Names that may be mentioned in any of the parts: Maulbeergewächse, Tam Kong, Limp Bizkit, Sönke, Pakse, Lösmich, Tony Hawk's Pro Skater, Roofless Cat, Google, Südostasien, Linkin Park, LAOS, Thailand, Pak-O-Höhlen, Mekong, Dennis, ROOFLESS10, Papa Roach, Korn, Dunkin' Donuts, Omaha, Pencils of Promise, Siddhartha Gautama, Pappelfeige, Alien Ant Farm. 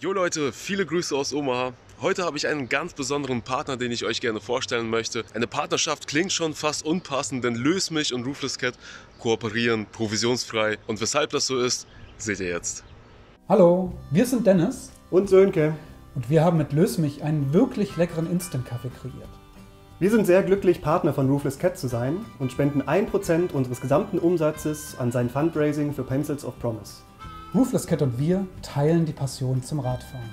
Jo Leute, viele Grüße aus Omaha. Heute habe ich einen ganz besonderen Partner, den ich euch gerne vorstellen möchte. Eine Partnerschaft klingt schon fast unpassend, denn Lösmich und Roofless Cat kooperieren provisionsfrei. Und weshalb das so ist, seht ihr jetzt. Hallo, wir sind Dennis und Sönke und wir haben mit Lösmich einen wirklich leckeren Instant-Kaffee kreiert. Wir sind sehr glücklich, Partner von Roofless Cat zu sein und spenden 1% unseres gesamten Umsatzes an sein Fundraising für Pencils of Promise. Roofless Cat und wir teilen die Passion zum Radfahren.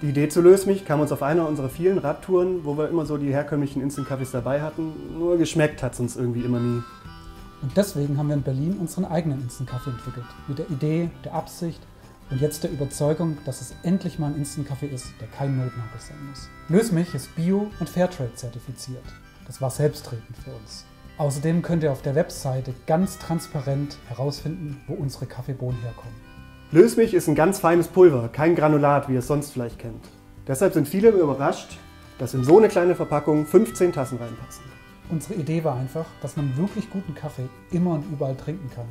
Die Idee zu Lösmich kam uns auf einer unserer vielen Radtouren, wo wir immer so die herkömmlichen Instant-Kaffees dabei hatten, nur geschmeckt hat es uns irgendwie immer nie. Und deswegen haben wir in Berlin unseren eigenen Instant-Kaffee entwickelt, mit der Idee, der Absicht und jetzt der Überzeugung, dass es endlich mal ein Instant-Kaffee ist, der kein Notnagel sein muss. Lösmich ist Bio- und Fairtrade-zertifiziert. Das war selbstredend für uns. Außerdem könnt ihr auf der Webseite ganz transparent herausfinden, wo unsere Kaffeebohnen herkommen. Lösmich ist ein ganz feines Pulver, kein Granulat, wie ihr es sonst vielleicht kennt. Deshalb sind viele überrascht, dass in so eine kleine Verpackung 15 Tassen reinpassen. Unsere Idee war einfach, dass man wirklich guten Kaffee immer und überall trinken kann,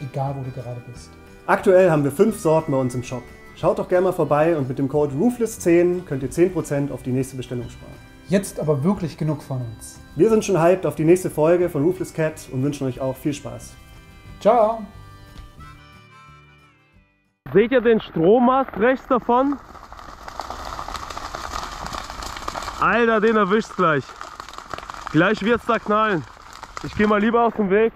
egal wo du gerade bist. Aktuell haben wir 5 Sorten bei uns im Shop. Schaut doch gerne mal vorbei und mit dem Code ROOFLESS10 könnt ihr 10% auf die nächste Bestellung sparen. Jetzt aber wirklich genug von uns. Wir sind schon hyped auf die nächste Folge von Roofless Cat und wünschen euch auch viel Spaß. Ciao! Seht ihr den Strommast rechts davon? Alter, den erwischt's gleich. Gleich wird's da knallen. Ich gehe mal lieber aus dem Weg.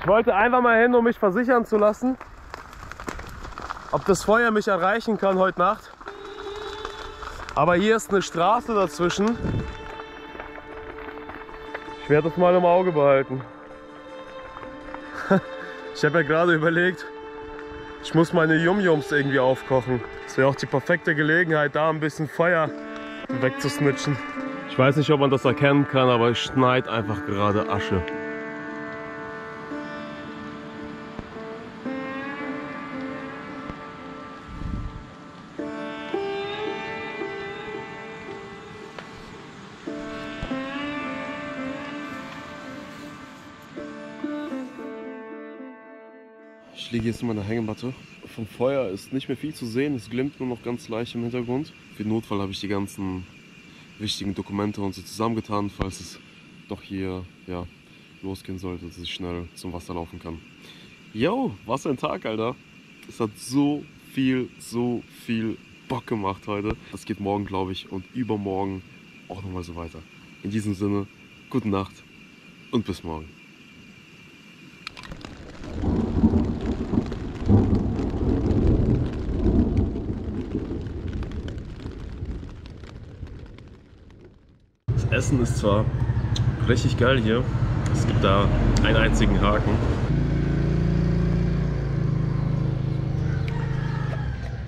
Ich wollte einfach mal hin, um mich versichern zu lassen, ob das Feuer mich erreichen kann heute Nacht. Aber hier ist eine Straße dazwischen. Ich werde das mal im Auge behalten. Ich habe ja gerade überlegt, ich muss meine Yum-Yums irgendwie aufkochen. Das wäre auch die perfekte Gelegenheit, da ein bisschen Feuer wegzusnitchen. Ich weiß nicht, ob man das erkennen kann, aber ich schneide einfach gerade Asche. Ich liege jetzt in meiner Hängematte. Vom Feuer ist nicht mehr viel zu sehen, es glimmt nur noch ganz leicht im Hintergrund. Für den Notfall habe ich die ganzen wichtigen Dokumente und so zusammengetan, falls es doch hier ja, losgehen sollte, dass ich schnell zum Wasser laufen kann. Yo, was ein Tag, Alter! Es hat so viel Bock gemacht heute. Das geht morgen, glaube ich, und übermorgen auch nochmal so weiter. In diesem Sinne, gute Nacht und bis morgen. Essen ist zwar richtig geil hier, es gibt da einen einzigen Haken.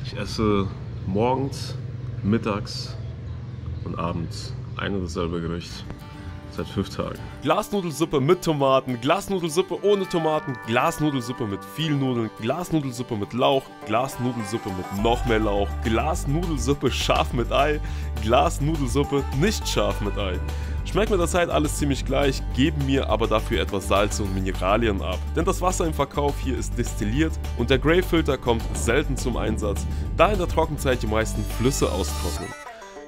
Ich esse morgens, mittags und abends ein und dasselbe Gericht. Seit 5 Tagen. Glasnudelsuppe mit Tomaten, Glasnudelsuppe ohne Tomaten, Glasnudelsuppe mit viel Nudeln, Glasnudelsuppe mit Lauch, Glasnudelsuppe mit noch mehr Lauch, Glasnudelsuppe scharf mit Ei, Glasnudelsuppe nicht scharf mit Ei. Schmeckt mir das halt alles ziemlich gleich, geben mir aber dafür etwas Salze und Mineralien ab. Denn das Wasser im Verkauf hier ist destilliert und der Grey-Filter kommt selten zum Einsatz, da in der Trockenzeit die meisten Flüsse austrocknen.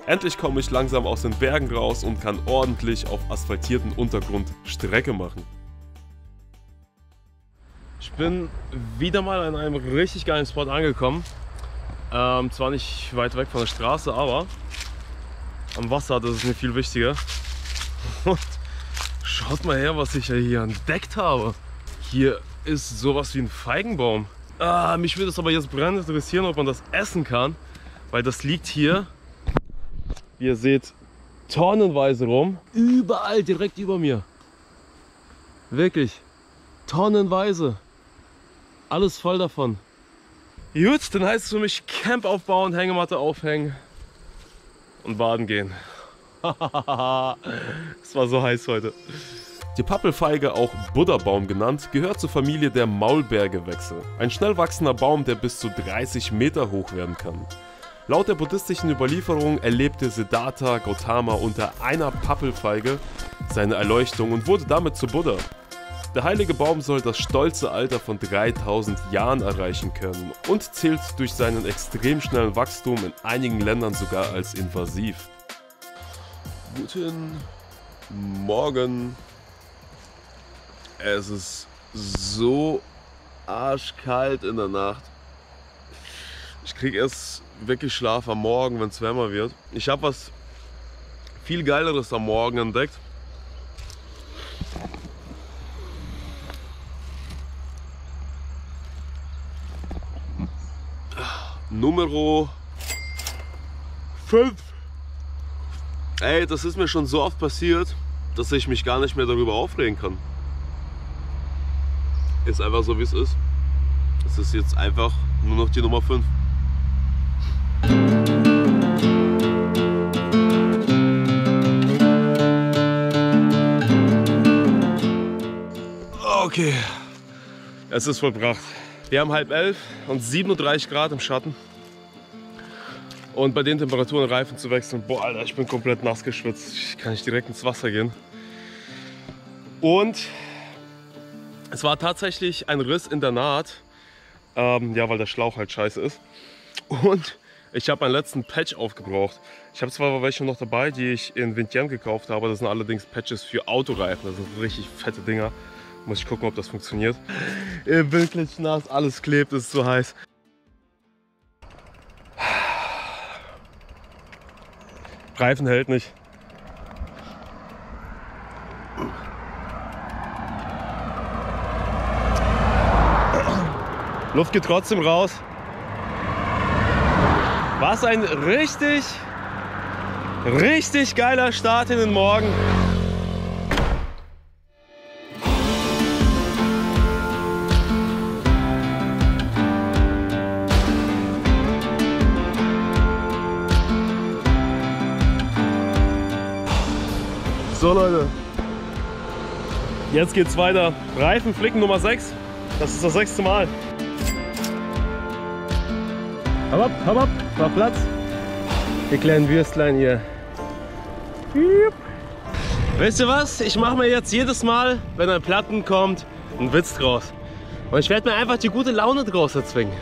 Endlich komme ich langsam aus den Bergen raus und kann ordentlich auf asphaltierten Untergrund Strecke machen. Ich bin wieder mal an einem richtig geilen Spot angekommen. Zwar nicht weit weg von der Straße, aber am Wasser, das ist mir viel wichtiger. Und schaut mal her, was ich hier entdeckt habe. Hier ist sowas wie ein Feigenbaum. Ah, mich würde es aber jetzt brennend interessieren, ob man das essen kann, weil das liegt hier. Ihr seht tonnenweise rum, überall direkt über mir. Wirklich, tonnenweise. Alles voll davon. Gut, dann heißt es für mich Camp aufbauen, Hängematte aufhängen und baden gehen. Es war so heiß heute. Die Pappelfeige, auch Buddha-Baum genannt, gehört zur Familie der Maulbeergewächse. Ein schnell wachsender Baum, der bis zu 30 Meter hoch werden kann. Laut der buddhistischen Überlieferung erlebte Siddhartha Gautama unter einer Pappelfeige seine Erleuchtung und wurde damit zu Buddha. Der heilige Baum soll das stolze Alter von 3000 Jahren erreichen können und zählt durch seinen extrem schnellen Wachstum in einigen Ländern sogar als invasiv. Guten Morgen. Es ist so arschkalt in der Nacht. Ich krieg erst wirklich Schlaf am Morgen, wenn es wärmer wird. Ich habe was viel Geileres am Morgen entdeckt. Numero 5. Ey, das ist mir schon so oft passiert, dass ich mich gar nicht mehr darüber aufregen kann. Ist einfach so, wie es ist. Es ist jetzt einfach nur noch die Nummer 5. Okay, es ist vollbracht. Wir haben 10:30 und 37 Grad im Schatten. Und bei den Temperaturen Reifen zu wechseln, boah Alter, ich bin komplett nass geschwitzt. Ich kann nicht direkt ins Wasser gehen. Und es war tatsächlich ein Riss in der Naht. Ja, weil der Schlauch halt scheiße ist. Und ich habe meinen letzten Patch aufgebraucht. Ich habe zwar welche noch dabei, die ich in Vientiane gekauft habe. Das sind allerdings Patches für Autoreifen. Das sind richtig fette Dinger. Muss ich gucken, ob das funktioniert. Wirklich nass, alles klebt, ist zu heiß. Reifen hält nicht. Luft geht trotzdem raus. Was ein richtig geiler Start in den Morgen. So Leute, jetzt geht's weiter. Reifen flicken Nummer 6. Das ist das 6. Mal. Hopp, hopp, mach Platz. Die kleinen Würstlein hier. Jupp. Wisst ihr was? Ich mache mir jetzt jedes Mal, wenn ein Platten kommt, einen Witz draus. Und ich werde mir einfach die gute Laune draus erzwingen.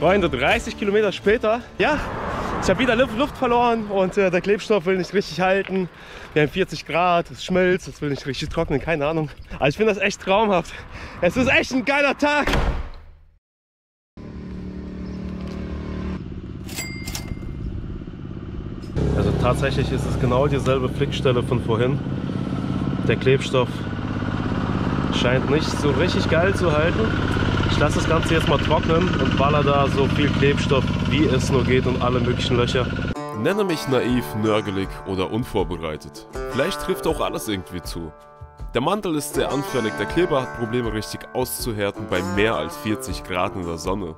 Freunde, 30 Kilometer später, ja, ich habe wieder Luft verloren und der Klebstoff will nicht richtig halten. Wir haben 40 Grad, es schmilzt, es will nicht richtig trocknen, keine Ahnung. Aber ich finde das echt traumhaft. Es ist echt ein geiler Tag. Also tatsächlich ist es genau dieselbe Flickstelle von vorhin. Der Klebstoff scheint nicht so richtig geil zu halten. Ich lasse das Ganze jetzt mal trocknen und baller da so viel Klebstoff, wie es nur geht und alle möglichen Löcher. Nenne mich naiv, nörgelig oder unvorbereitet. Vielleicht trifft auch alles irgendwie zu. Der Mantel ist sehr anfällig, der Kleber hat Probleme richtig auszuhärten bei mehr als 40 Grad in der Sonne.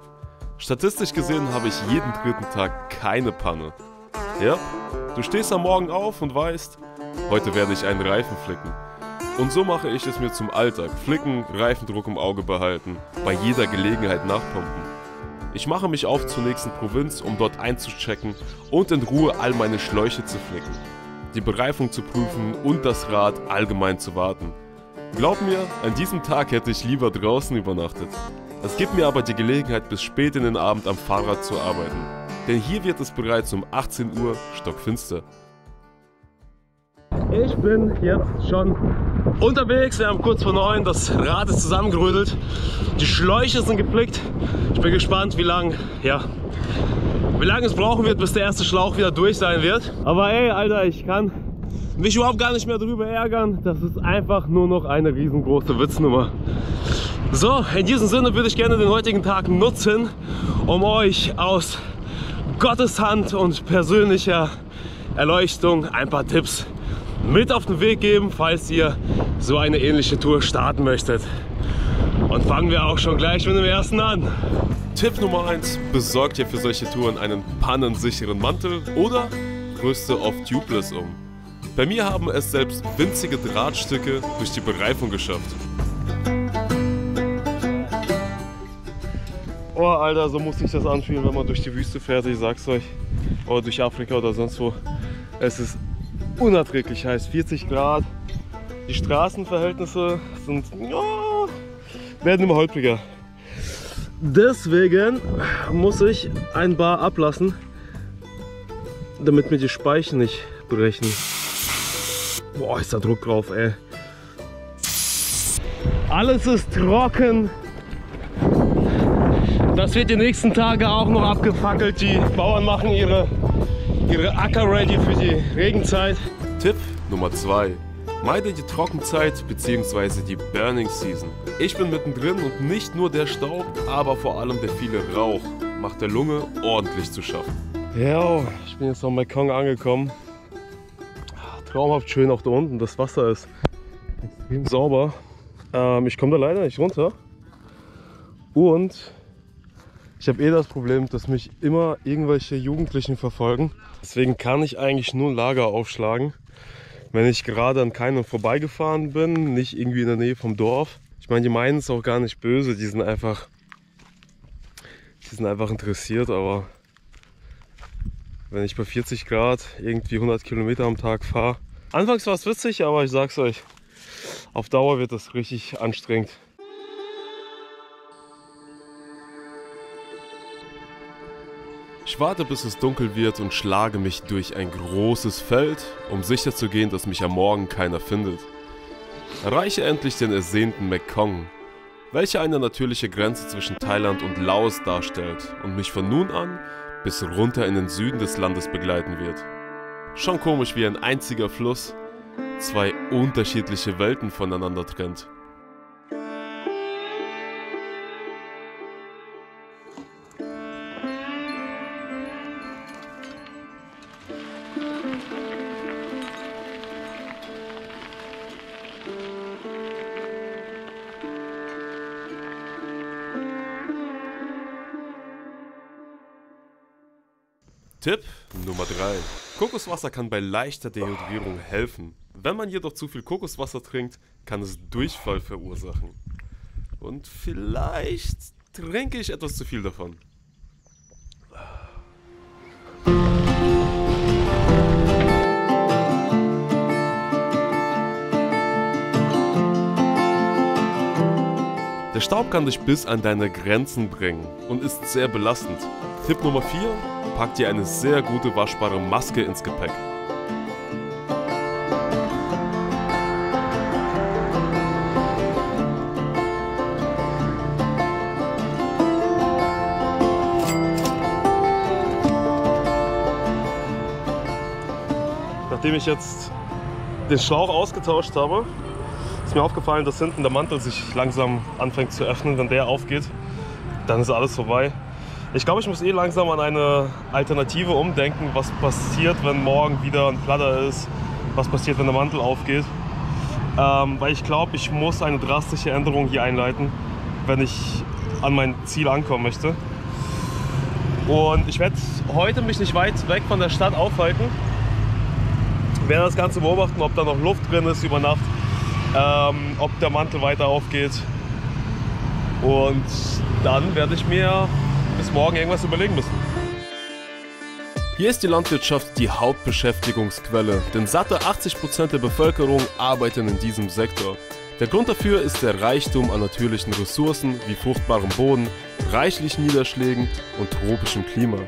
Statistisch gesehen habe ich jeden dritten Tag keine Panne. Ja, du stehst am Morgen auf und weißt, heute werde ich einen Reifen flicken. Und so mache ich es mir zum Alltag. Flicken, Reifendruck im Auge behalten, bei jeder Gelegenheit nachpumpen. Ich mache mich auf zur nächsten Provinz, um dort einzuchecken und in Ruhe all meine Schläuche zu flicken, die Bereifung zu prüfen und das Rad allgemein zu warten. Glaub mir, an diesem Tag hätte ich lieber draußen übernachtet. Es gibt mir aber die Gelegenheit, bis spät in den Abend am Fahrrad zu arbeiten. Denn hier wird es bereits um 18 Uhr stockfinster. Ich bin jetzt schon unterwegs, wir haben kurz vor 9, das Rad ist zusammengerödelt, die Schläuche sind geflickt. Ich bin gespannt, wie lange es brauchen wird, bis der erste Schlauch wieder durch sein wird. Aber ey, Alter, ich kann mich überhaupt gar nicht mehr drüber ärgern. Das ist einfach nur noch eine riesengroße Witznummer. So, in diesem Sinne würde ich gerne den heutigen Tag nutzen, um euch aus Gottes Hand und persönlicher Erleuchtung ein paar Tipps mit auf den Weg geben, falls ihr so eine ähnliche Tour starten möchtet. Und fangen wir auch schon gleich mit dem ersten an. Tipp Nummer 1, besorgt ihr für solche Touren einen pannensicheren Mantel oder rüste auf Tubeless um. Bei mir haben es selbst winzige Drahtstücke durch die Bereifung geschafft. Oh Alter, so muss sich das anfühlen, wenn man durch die Wüste fährt, ich sag's euch. Oder durch Afrika oder sonst wo. Es ist unerträglich heiß, 40 Grad. Die Straßenverhältnisse sind, oh, werden immer holpriger. Deswegen muss ich ein Bar ablassen, damit mir die Speichen nicht brechen. Boah, ist da Druck drauf, ey. Alles ist trocken. Das wird die nächsten Tage auch noch abgefackelt. Die Bauern machen ihre Acker ready für die Regenzeit. Tipp Nummer 2. Meide die Trockenzeit bzw. die Burning Season. Ich bin mittendrin und nicht nur der Staub, aber vor allem der viele Rauch macht der Lunge ordentlich zu schaffen. Ja, ich bin jetzt noch in Mekong angekommen. Traumhaft schön auch da unten, das Wasser ist extrem sauber. Ich komme da leider nicht runter und ich habe eh das Problem, dass mich immer irgendwelche Jugendlichen verfolgen. Deswegen kann ich eigentlich nur ein Lager aufschlagen, wenn ich gerade an keinem vorbeigefahren bin, nicht irgendwie in der Nähe vom Dorf. Ich meine, die meinen es auch gar nicht böse, die sind einfach interessiert, aber wenn ich bei 40 Grad irgendwie 100 Kilometer am Tag fahre. Anfangs war es witzig, aber ich sag's euch, auf Dauer wird das richtig anstrengend. Ich warte, bis es dunkel wird und schlage mich durch ein großes Feld, um sicherzugehen, dass mich am Morgen keiner findet. Erreiche endlich den ersehnten Mekong, welcher eine natürliche Grenze zwischen Thailand und Laos darstellt und mich von nun an bis runter in den Süden des Landes begleiten wird. Schon komisch, wie ein einziger Fluss zwei unterschiedliche Welten voneinander trennt. Tipp Nummer 3. Kokoswasser kann bei leichter Dehydrierung helfen. Wenn man jedoch zu viel Kokoswasser trinkt, kann es Durchfall verursachen. Und vielleicht trinke ich etwas zu viel davon. Der Staub kann dich bis an deine Grenzen bringen und ist sehr belastend. Tipp Nummer 4. Pack dir eine sehr gute waschbare Maske ins Gepäck. Nachdem ich jetzt den Schlauch ausgetauscht habe, ist mir aufgefallen, dass hinten der Mantel sich langsam anfängt zu öffnen. Wenn der aufgeht, dann ist alles vorbei. Ich glaube, ich muss eh langsam an eine Alternative umdenken, was passiert, wenn morgen wieder ein Platter ist, was passiert, wenn der Mantel aufgeht. Weil ich glaube, ich muss eine drastische Änderung hier einleiten, wenn ich an mein Ziel ankommen möchte. Und ich werde heute mich nicht weit weg von der Stadt aufhalten. Ich werde das Ganze beobachten, ob da noch Luft drin ist über Nacht, ob der Mantel weiter aufgeht. Und dann werde ich mir bis morgen irgendwas überlegen müssen. Hier ist die Landwirtschaft die Hauptbeschäftigungsquelle, denn satte 80% der Bevölkerung arbeiten in diesem Sektor. Der Grund dafür ist der Reichtum an natürlichen Ressourcen wie fruchtbarem Boden, reichlichen Niederschlägen und tropischem Klima.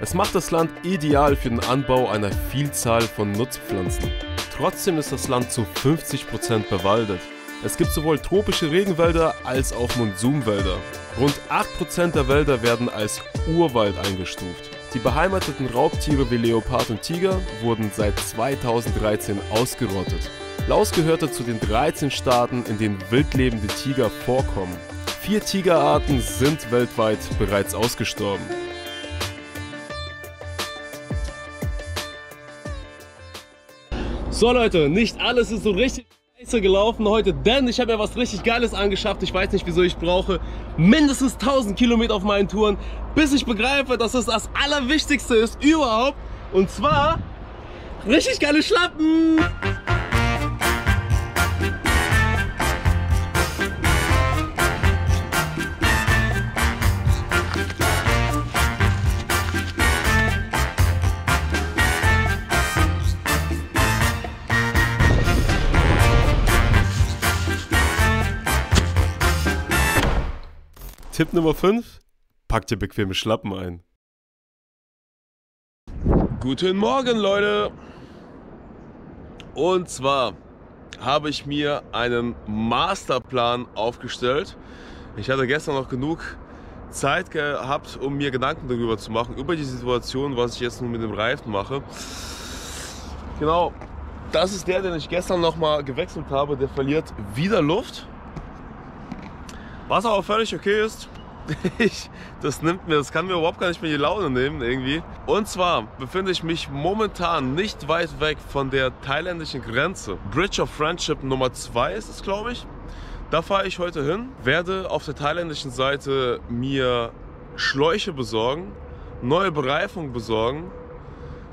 Es macht das Land ideal für den Anbau einer Vielzahl von Nutzpflanzen. Trotzdem ist das Land zu 50% bewaldet. Es gibt sowohl tropische Regenwälder als auch Monsumwälder. Rund 8% der Wälder werden als Urwald eingestuft. Die beheimateten Raubtiere wie Leopard und Tiger wurden seit 2013 ausgerottet. Laos gehörte zu den 13 Staaten, in denen wildlebende Tiger vorkommen. 4 Tigerarten sind weltweit bereits ausgestorben. So Leute, nicht alles ist so richtig gelaufen heute, denn ich habe ja was richtig Geiles angeschafft. Ich weiß nicht, wieso ich brauche mindestens 1000 Kilometer auf meinen Touren, bis ich begreife, dass es das Allerwichtigste ist überhaupt. Und zwar richtig geile Schlappen. Tipp Nummer 5. Pack dir bequeme Schlappen ein. Guten Morgen, Leute. Und zwar habe ich mir einen Masterplan aufgestellt. Ich hatte gestern noch genug Zeit gehabt, um mir Gedanken darüber zu machen, über die Situation, was ich jetzt nun mit dem Reifen mache. Genau, das ist der, den ich gestern nochmal gewechselt habe. Der verliert wieder Luft. Was aber völlig okay ist. Das kann mir überhaupt gar nicht mehr die Laune nehmen irgendwie. Und zwar befinde ich mich momentan nicht weit weg von der thailändischen Grenze. Bridge of Friendship Nummer 2 ist es, glaube ich. Da fahre ich heute hin, werde auf der thailändischen Seite mir Schläuche besorgen, neue Bereifung besorgen,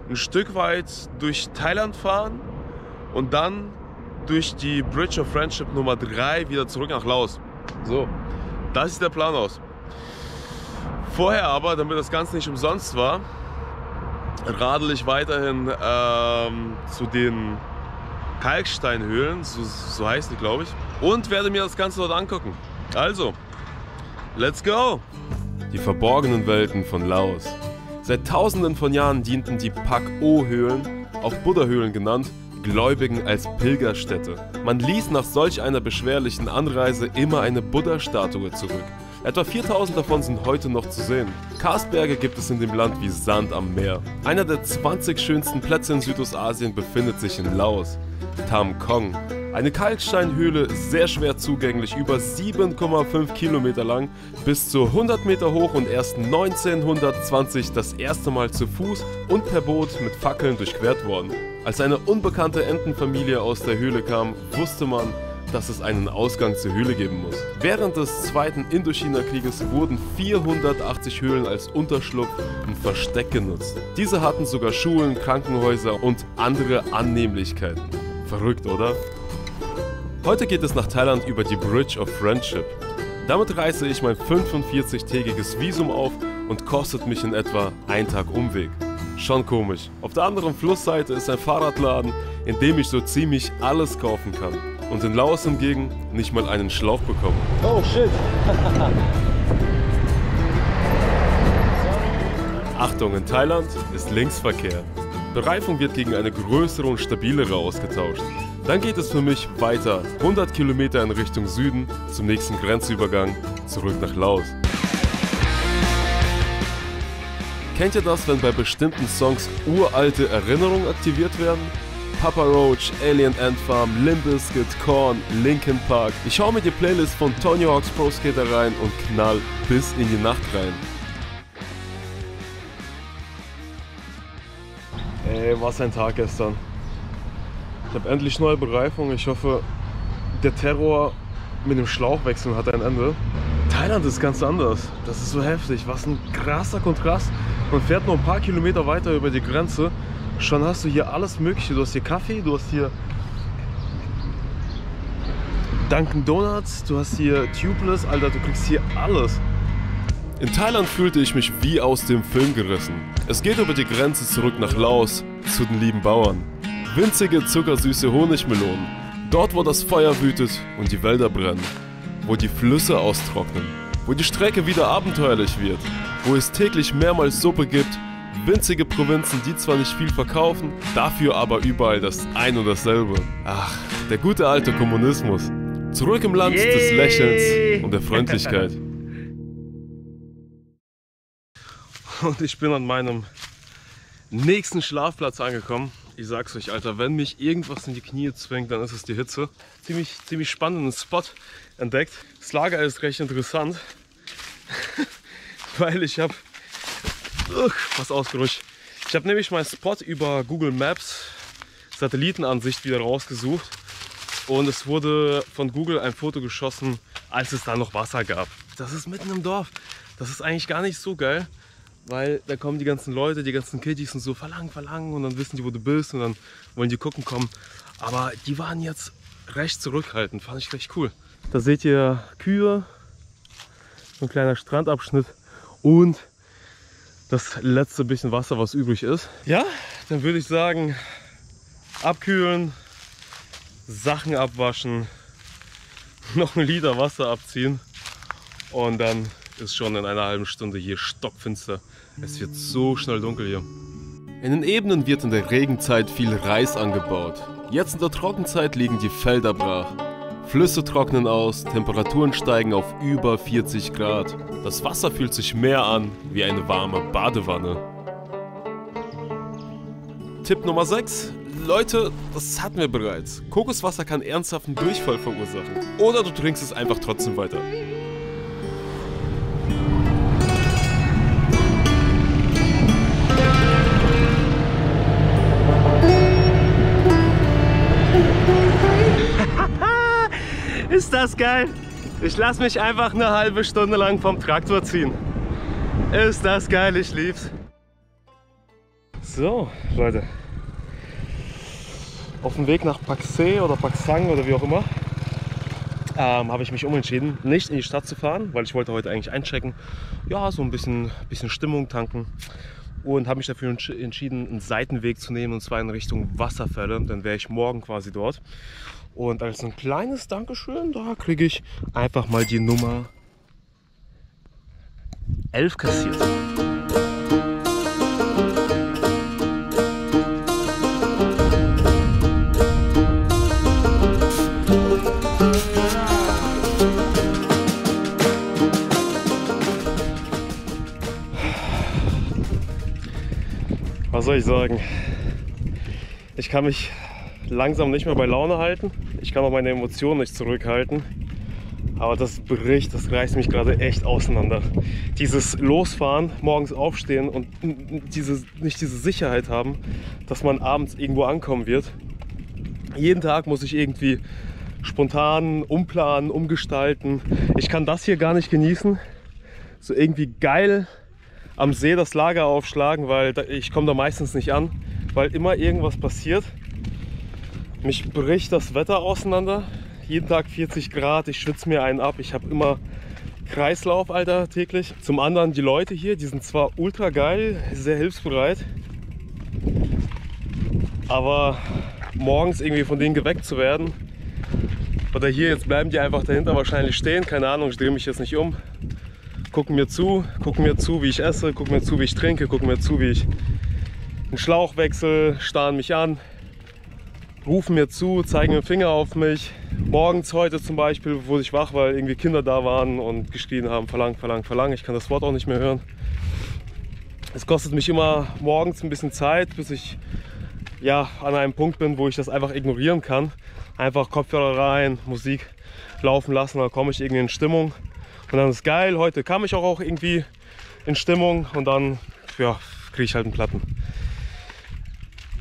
ein Stück weit durch Thailand fahren und dann durch die Bridge of Friendship Nummer 3 wieder zurück nach Laos. So, das sieht der Plan aus. Vorher aber, damit das Ganze nicht umsonst war, radel ich weiterhin zu den Kalksteinhöhlen, so heißt die, glaube ich, und werde mir das Ganze dort angucken. Also, let's go! Die verborgenen Welten von Laos. Seit tausenden von Jahren dienten die Pak-O-Höhlen, auch Buddha-Höhlen genannt, Gläubigen als Pilgerstätte. Man ließ nach solch einer beschwerlichen Anreise immer eine Buddha-Statue zurück. Etwa 4000 davon sind heute noch zu sehen. Karstberge gibt es in dem Land wie Sand am Meer. Einer der 20 schönsten Plätze in Südostasien befindet sich in Laos. Tam Kong. Eine Kalksteinhöhle, sehr schwer zugänglich, über 7,5 Kilometer lang, bis zu 100 Meter hoch und erst 1920 das erste Mal zu Fuß und per Boot mit Fackeln durchquert worden. Als eine unbekannte Entenfamilie aus der Höhle kam, wusste man, dass es einen Ausgang zur Höhle geben muss. Während des Zweiten Indochina-Krieges wurden 480 Höhlen als Unterschlupf und Versteck genutzt. Diese hatten sogar Schulen, Krankenhäuser und andere Annehmlichkeiten. Verrückt, oder? Heute geht es nach Thailand über die Bridge of Friendship. Damit reiße ich mein 45-tägiges Visum auf und kostet mich in etwa einen Tag Umweg. Schon komisch. Auf der anderen Flussseite ist ein Fahrradladen, in dem ich so ziemlich alles kaufen kann. Und in Laos hingegen nicht mal einen Schlauch bekommen. Oh shit! Achtung, in Thailand ist Linksverkehr. Bereifung wird gegen eine größere und stabilere ausgetauscht. Dann geht es für mich weiter, 100 Kilometer in Richtung Süden, zum nächsten Grenzübergang, zurück nach Laos. Kennt ihr das, wenn bei bestimmten Songs uralte Erinnerungen aktiviert werden? Papa Roach, Alien Ant Farm, Limp Bizkit, Korn, Linkin Park. Ich schaue mir die Playlist von Tony Hawk's Pro Skater rein und knall bis in die Nacht rein. Ey, was ein Tag gestern. Ich habe endlich neue Bereifung. Ich hoffe, der Terror mit dem Schlauchwechseln hat ein Ende. Thailand ist ganz anders. Das ist so heftig. Was ein krasser Kontrast. Man fährt nur ein paar Kilometer weiter über die Grenze. Schon hast du hier alles Mögliche. Du hast hier Kaffee, du hast hier Dunkin' Donuts, du hast hier Tubeless, Alter, du kriegst hier alles. In Thailand fühlte ich mich wie aus dem Film gerissen. Es geht über die Grenze zurück nach Laos, zu den lieben Bauern. Winzige, zuckersüße Honigmelonen. Dort, wo das Feuer wütet und die Wälder brennen. Wo die Flüsse austrocknen. Wo die Strecke wieder abenteuerlich wird. Wo es täglich mehrmals Suppe gibt. Winzige Provinzen, die zwar nicht viel verkaufen, dafür aber überall das ein und dasselbe. Ach, der gute alte Kommunismus. Zurück im Land des Lächelns und der Freundlichkeit. Und ich bin an meinem nächsten Schlafplatz angekommen. Ich sag's euch, Alter, wenn mich irgendwas in die Knie zwingt, dann ist es die Hitze. Ziemlich spannenden Spot entdeckt. Das Lager ist recht interessant, weil ich habe was ausgerutscht. Ich habe nämlich meinen Spot über Google Maps Satellitenansicht wieder rausgesucht und es wurde von Google ein Foto geschossen, als es da noch Wasser gab. Das ist mitten im Dorf. Das ist eigentlich gar nicht so geil, weil da kommen die ganzen Leute, die ganzen Kiddies und so, verlangen und dann wissen die, wo du bist und dann wollen die gucken kommen. Aber die waren jetzt recht zurückhaltend, fand ich recht cool. Da seht ihr Kühe, so ein kleiner Strandabschnitt und das letzte bisschen Wasser, was übrig ist. Ja, dann würde ich sagen, abkühlen, Sachen abwaschen, noch 1 Liter Wasser abziehen und dann ist schon in einer halben Stunde hier stockfinster. Es wird so schnell dunkel hier. In den Ebenen wird in der Regenzeit viel Reis angebaut. Jetzt in der Trockenzeit liegen die Felder brach. Flüsse trocknen aus, Temperaturen steigen auf über 40 Grad. Das Wasser fühlt sich mehr an wie eine warme Badewanne. Tipp Nummer 6. Leute, das hatten wir bereits. Kokoswasser kann ernsthaften Durchfall verursachen. Oder du trinkst es einfach trotzdem weiter. Ist das geil? Ich lasse mich einfach eine halbe Stunde lang vom Traktor ziehen. Ist das geil, ich lieb's. So, Leute. Auf dem Weg nach Pakse oder Paksang oder wie auch immer, habe ich mich umentschieden, nicht in die Stadt zu fahren, weil ich wollte heute eigentlich einchecken, ja, so ein bisschen Stimmung tanken. Und habe mich dafür entschieden, einen Seitenweg zu nehmen, und zwar in Richtung Wasserfälle. Dann wäre ich morgen quasi dort. Und als ein kleines Dankeschön, da kriege ich einfach mal die Nummer 11 kassiert. Was soll ich sagen? Ich kann mich langsam nicht mehr bei Laune halten. Ich kann auch meine Emotionen nicht zurückhalten. Aber das reißt mich gerade echt auseinander. Dieses Losfahren, morgens aufstehen und nicht diese Sicherheit haben, dass man abends irgendwo ankommen wird. Jeden Tag muss ich irgendwie spontan umplanen, umgestalten. Ich kann das hier gar nicht genießen. So irgendwie geil am See das Lager aufschlagen, weil ich komme da meistens nicht an, weil immer irgendwas passiert. Mich bricht das Wetter auseinander. Jeden Tag 40 Grad, ich schwitze mir einen ab. Ich habe immer Kreislauf, Alter, täglich. Zum anderen die Leute hier, die sind zwar ultra geil, sehr hilfsbereit, aber morgens irgendwie von denen geweckt zu werden, oder hier, jetzt bleiben die einfach dahinter wahrscheinlich stehen, keine Ahnung, ich drehe mich jetzt nicht um. Gucken mir zu, wie ich esse, gucken mir zu, wie ich trinke, gucken mir zu, wie ich einen Schlauch wechsle, starren mich an. Rufen mir zu, zeigen den Finger auf mich. Morgens heute zum Beispiel wurde ich wach, weil irgendwie Kinder da waren und geschrien haben, verlang, verlang, verlang. Ich kann das Wort auch nicht mehr hören. Es kostet mich immer morgens ein bisschen Zeit, bis ich ja, an einem Punkt bin, wo ich das einfach ignorieren kann. Einfach Kopfhörer rein, Musik laufen lassen, dann komme ich irgendwie in Stimmung. Und dann ist geil, heute kam ich auch irgendwie in Stimmung und dann ja, kriege ich halt einen Platten.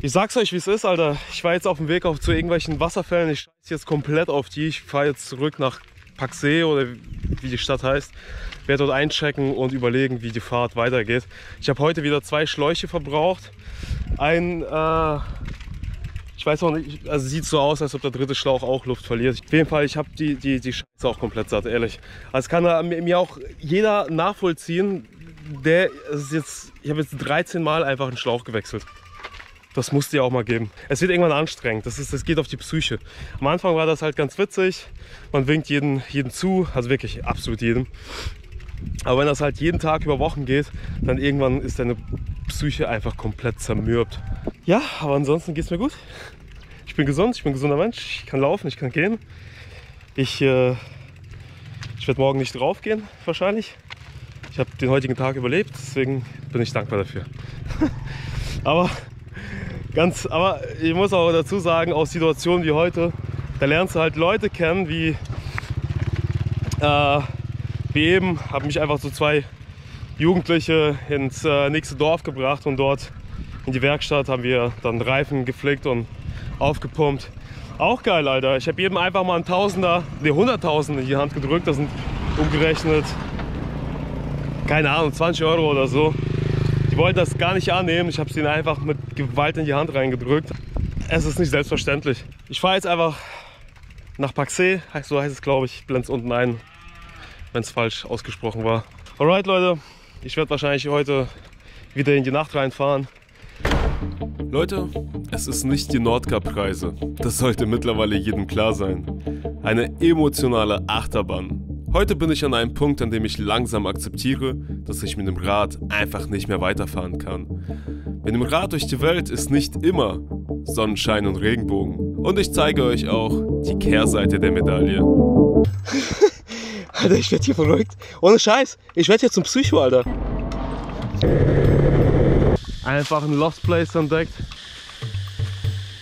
Ich sag's euch, wie es ist, Alter. Ich war jetzt auf dem Weg zu irgendwelchen Wasserfällen. Ich scheiße jetzt komplett auf die. Ich fahre jetzt zurück nach Pakse oder wie die Stadt heißt. Werde dort einchecken und überlegen, wie die Fahrt weitergeht. Ich habe heute wieder 2 Schläuche verbraucht. Ich weiß auch nicht, also sieht so aus, als ob der dritte Schlauch auch Luft verliert. Auf jeden Fall, ich habe die Scheiße auch komplett satt, ehrlich. Also kann mir auch jeder nachvollziehen, ich habe jetzt 13 Mal einfach einen Schlauch gewechselt. Das muss dir auch mal geben. Es wird irgendwann anstrengend, das geht auf die Psyche. Am Anfang war das halt ganz witzig, man winkt jeden zu, also wirklich absolut jedem. Aber wenn das halt jeden Tag über Wochen geht, dann irgendwann ist deine Psyche einfach komplett zermürbt. Ja, aber ansonsten geht es mir gut. Ich bin gesund, ich bin ein gesunder Mensch, ich kann laufen, ich kann gehen. Ich werde morgen nicht drauf gehen, wahrscheinlich. Ich habe den heutigen Tag überlebt, deswegen bin ich dankbar dafür. Aber ich muss auch dazu sagen, aus Situationen wie heute, da lernst du halt Leute kennen, wie eben, haben mich einfach so 2 Jugendliche ins nächste Dorf gebracht und dort in die Werkstatt haben wir dann Reifen geflickt und aufgepumpt. Auch geil, Alter. Ich habe jedem einfach mal einen Tausender, ne, 100.000 in die Hand gedrückt, das sind umgerechnet, keine Ahnung, 20 € oder so. Die wollten das gar nicht annehmen, ich habe es ihnen einfach mit Gewalt in die Hand reingedrückt. Es ist nicht selbstverständlich. Ich fahre jetzt einfach nach Pakse, so heißt es, glaube ich. Ich blende es unten ein, wenn es falsch ausgesprochen war. Alright, Leute, ich werde wahrscheinlich heute wieder in die Nacht reinfahren. Leute, es ist nicht die Nordkap-Reise. Das sollte mittlerweile jedem klar sein. Eine emotionale Achterbahn. Heute bin ich an einem Punkt, an dem ich langsam akzeptiere, dass ich mit dem Rad einfach nicht mehr weiterfahren kann. Mit dem Rad durch die Welt ist nicht immer Sonnenschein und Regenbogen. Und ich zeige euch auch die Kehrseite der Medaille. Alter, ich werde hier verrückt. Ohne Scheiß, ich werde hier zum Psycho, Alter. Einfach ein Lost Place entdeckt.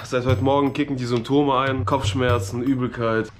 Seit heute Morgen kicken die Symptome ein, Kopfschmerzen, Übelkeit.